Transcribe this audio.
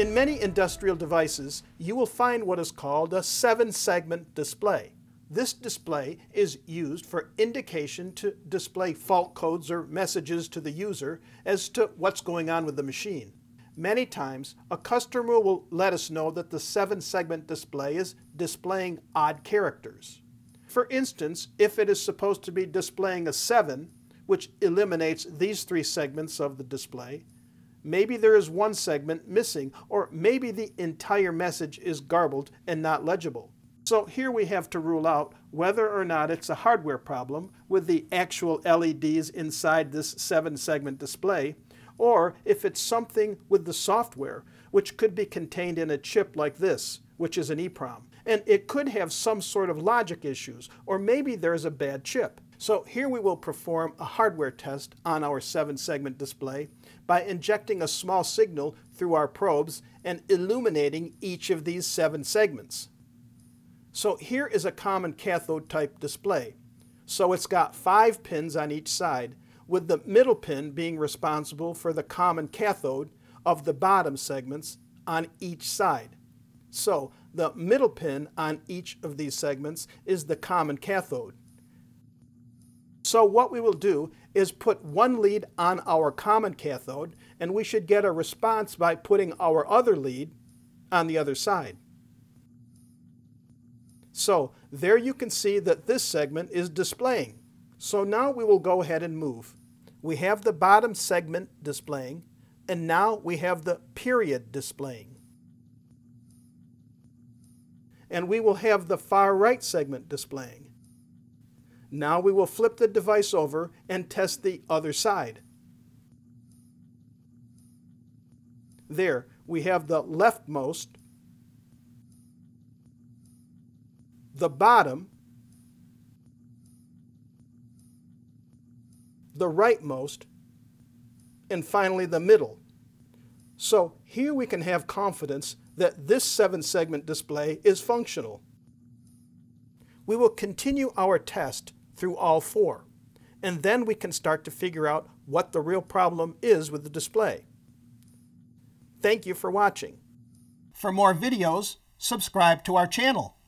In many industrial devices, you will find what is called a 7-segment display. This display is used for indication to display fault codes or messages to the user as to what's going on with the machine. Many times, a customer will let us know that the 7-segment display is displaying odd characters. For instance, if it is supposed to be displaying a 7, which eliminates these 3 segments of the display, maybe there is one segment missing, or maybe the entire message is garbled and not legible. So here we have to rule out whether or not it's a hardware problem with the actual LEDs inside this 7-segment display, or if it's something with the software, which could be contained in a chip like this, which is an EEPROM. And it could have some sort of logic issues, or maybe there's a bad chip. So here we will perform a hardware test on our 7-segment display by injecting a small signal through our probes and illuminating each of these 7 segments. So here is a common cathode type display. So it's got 5 pins on each side, with the middle pin being responsible for the common cathode of the bottom segments on each side. So the middle pin on each of these segments is the common cathode. So what we will do is put one lead on our common cathode, and we should get a response by putting our other lead on the other side. So there you can see that this segment is displaying. So now we will go ahead and move. We have the bottom segment displaying, and now we have the period displaying. And we will have the far right segment displaying. Now we will flip the device over and test the other side. There, we have the leftmost, the bottom, the rightmost, and finally the middle. So here we can have confidence that this 7-segment display is functional. We will continue our test through all 4, and then we can start to figure out what the real problem is with the display. Thank you for watching. For more videos, subscribe to our channel.